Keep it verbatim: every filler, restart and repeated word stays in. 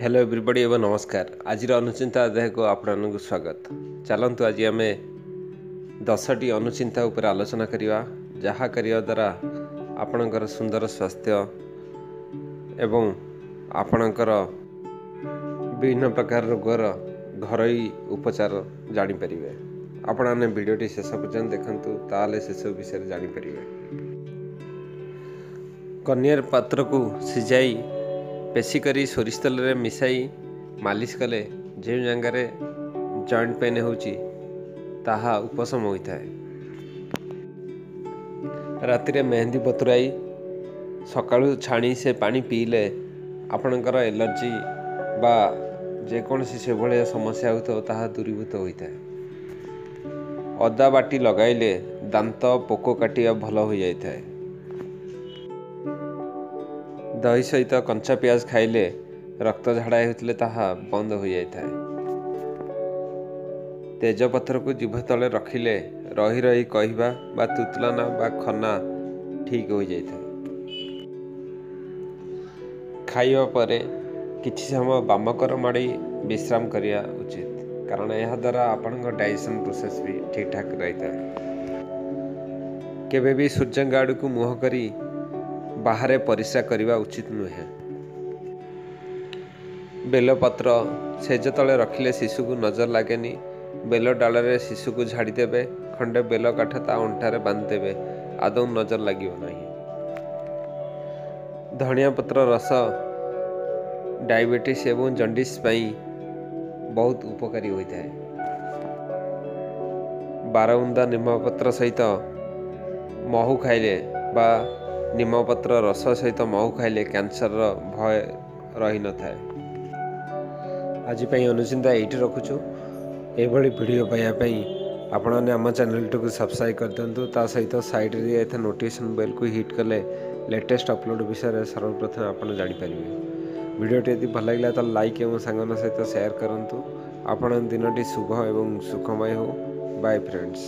Hello everybody एवं नमस्कार। आजिर अनुचिंता अध्याय को आपको स्वागत। चलतु आज आम दस टी अनुचिंता उपर आलोचना करिवा, जहाँ करिवा द्वारा आपणकर सुंदर स्वास्थ्य एवं आपणकर विभिन्न प्रकार रोगर घरोई उपचार जानिपारे। आपने वीडियोटी शेष पर्यंत देखंतु, ताले सेसबु विषय जानिपारे। कन्यार पात्र को सिजाई पेशी करी सोरिष तेल रे मिसाई मालिश कले जे जगार जॉइंट पेन होची ताहा उपशम होता है। राति रे मेहंदी बतुराई सकाळू छाणी से पानी पीले आपणकर एलर्जी बा जेकोसी से भाया समस्या हो ताहा दूरीभूत होता है। अदा बाटी लगाइले दांत पोको काटिया भल हो जाता है। दही सहित कंचा प्याज खाइले रक्त झाड़ा होते ताहा बंद हो जाता है। तेजपत्र को जीभ तले रखिले रही रही कहवा बा तुतलाना बा खना ठीक हो जाता है। खाइवा परे किछि समय बामकर माड़ी विश्राम करिया उचित, कारण यह द्वारा आपनका डाइजेशन प्रोसेस भी ठीक ठाक रहता है। केबे भी सूर्य आड़ को मुह करी बाहरे परिश्रा करिवा उचित नुहे। बेलपत्र सेज तले रखिले शिशु को नजर लगे नी। बेल डाल रे शिशु को झाड़ी देबे, खंडे बेल काठ ता अंठारे बांध देबे, आदौ नजर लगे नहीं। धनिया पत्र रस डायबिटीज एवं जंडिस बहुत उपकारी होता है। बारउंदा निमपत्र सहित महू खाइले बा निमपत्र रस सहित महू खाइले कैंसर भय रही न था। आज अनुचिंता ये रखुचु। ये भिडियो पाइबापी आपने आम चैनल टी सब्सक्राइब कर दिंतु, ता सहित साइड में नोटिफिकेशन बेल को हिट कले लेटेस्ट अपलोड विषय सर्वप्रथम आप जापर। भिडियोटी यदि भल लगे तो लाइक और सांगन सहित सेयार करूँ। आपण दिन शुभ एवं सुखमय हो। Bye friends.